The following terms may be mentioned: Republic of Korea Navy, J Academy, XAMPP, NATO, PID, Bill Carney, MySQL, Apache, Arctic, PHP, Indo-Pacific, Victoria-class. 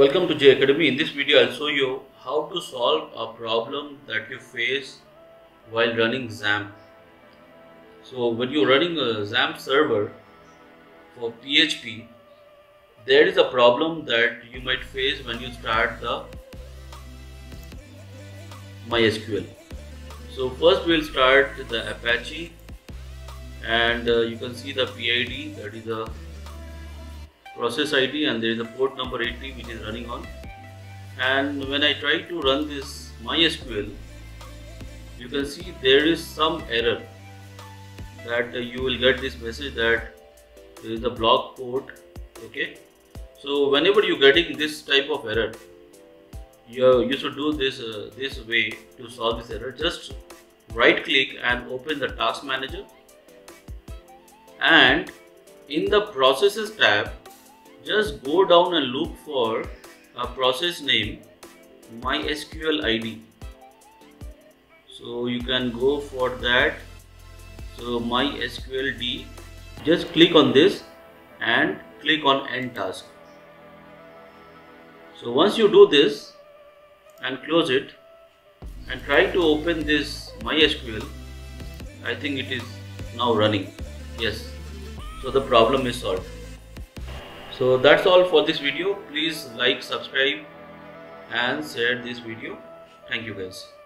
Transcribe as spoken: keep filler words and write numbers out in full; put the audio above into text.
Welcome to J Academy. In this video, I'll show you how to solve a problem that you face while running XAMPP. So when you're running a XAMPP server for P H P, there is a problem that you might face when you start the MySQL. So first we'll start the Apache, and uh, you can see the P I D, that is the process I D, and there is a port number eighty which is running on. And when I try to run this MySQL, you can see there is some error that uh, you will get this message that there is a blocked port. Okay, so whenever you're getting this type of error, you, you should do this uh, this way to solve this error. Just right click and open the task manager, and in the processes tab, just go down and look for a process name MySQL I D. So you can go for that. So MySQL D. Just click on this and click on end task. So once you do this and close it and try to open this MySQL, I think it is now running. Yes. So the problem is solved. So that's all for this video. Please like, subscribe and share this video. Thank you guys.